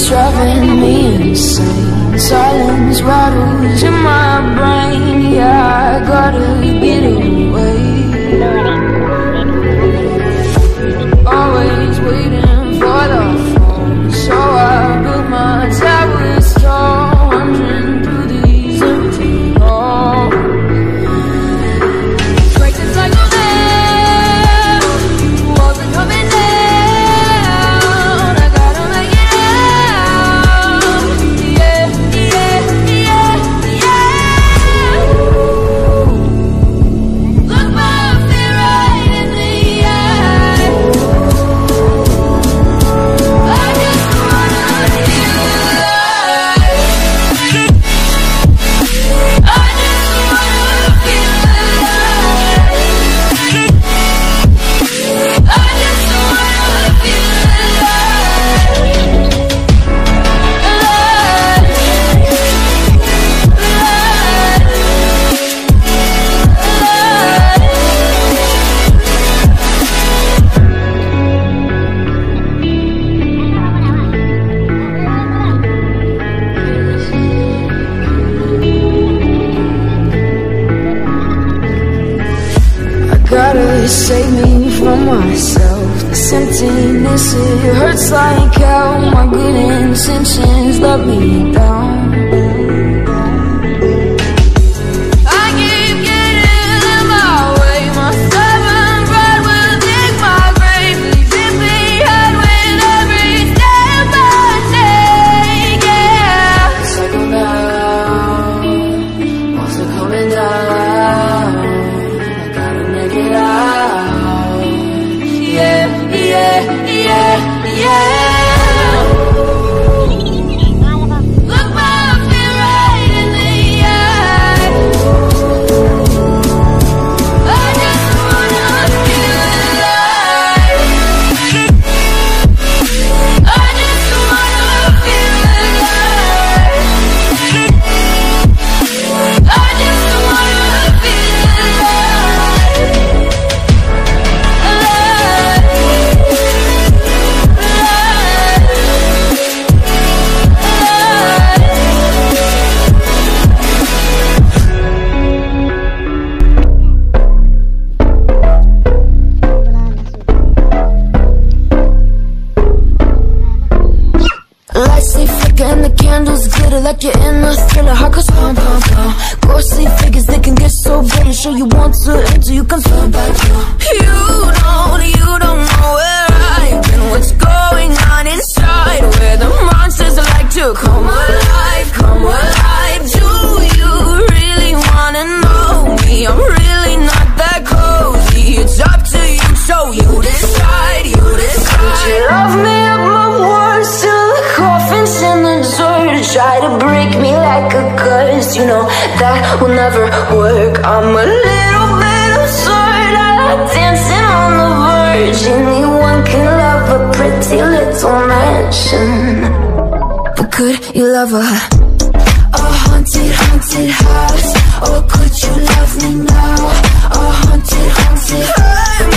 it's driving me insane. Silence rattles in my brain. Yeah, I gotta get away. Always waiting for the phone, so I built my tower stone. Save me from myself, this emptiness, it hurts like hell. My good intentions let me down. I keep getting in my way. My stubborn pride will dig my grave, leaving behind with every step I take. Yeah, cycle down, walls are coming down. I gotta make it out. Yeah, yeah, yeah. Like you're in a thriller, heart goes pom pom pom. Ghostly figures that can get so bitter, show you want to until you come turn back home. You don't know where I've been, what's going on inside, where the monsters like to come alive, do you really wanna know me? I'm really not that cozy, it's up to you, so you decide, you decide. Could you love me at my worst, till the coffin's in the dirt? Try to break me like a curse, you know that will never work. I'm a little bit absurd, I like dancing on the verge. Anyone can love a pretty little mansion, but could you love a haunted, haunted house? Or could you love me now? A haunted, haunted house. I'm a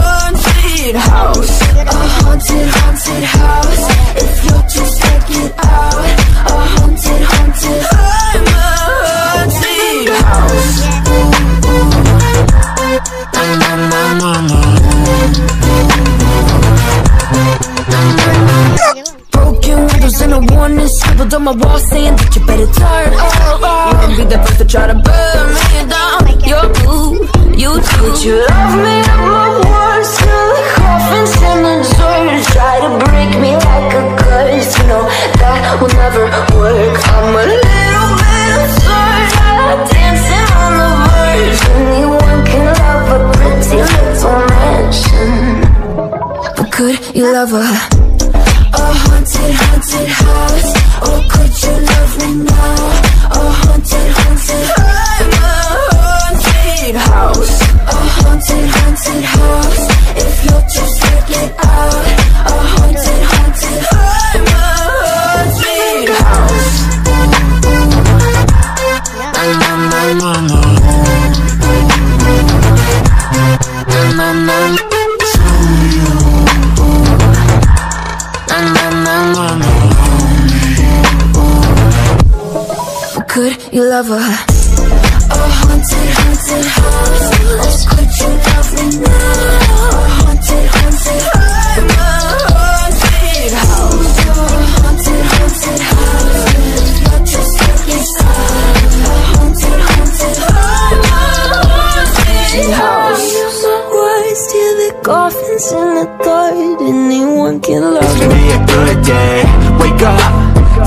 haunted house. A haunted, haunted house. If you're too scared, get out. A haunted, haunted. I'm a haunted house. Broken windows and a warning scribbled on my wall saying that you better turn around. You can be the first to try to burn me down. You're blue, you do. Would you love me at my worst? Till the coffin's in the dirt. Try to break me like a curse, you know that will never work. I'm a little bit absurd, I like dancing on the verge. Anyone can love a pretty little mansion, but could you love a haunted, haunted house? Or could you love me now? A haunted, haunted house. I'm a haunted house. A haunted, haunted house. If you're too scared, get out. A haunted, haunted house. lover. A haunted, haunted house. Oh, could you love me now? A haunted, haunted house. I'm a haunted house. You're a haunted, haunted house. Not just stuck inside. A haunted, haunted house. I'm a haunted house. I use my words till the coffins in the third. Anyone can love me. It's gonna be a good day. Wake up.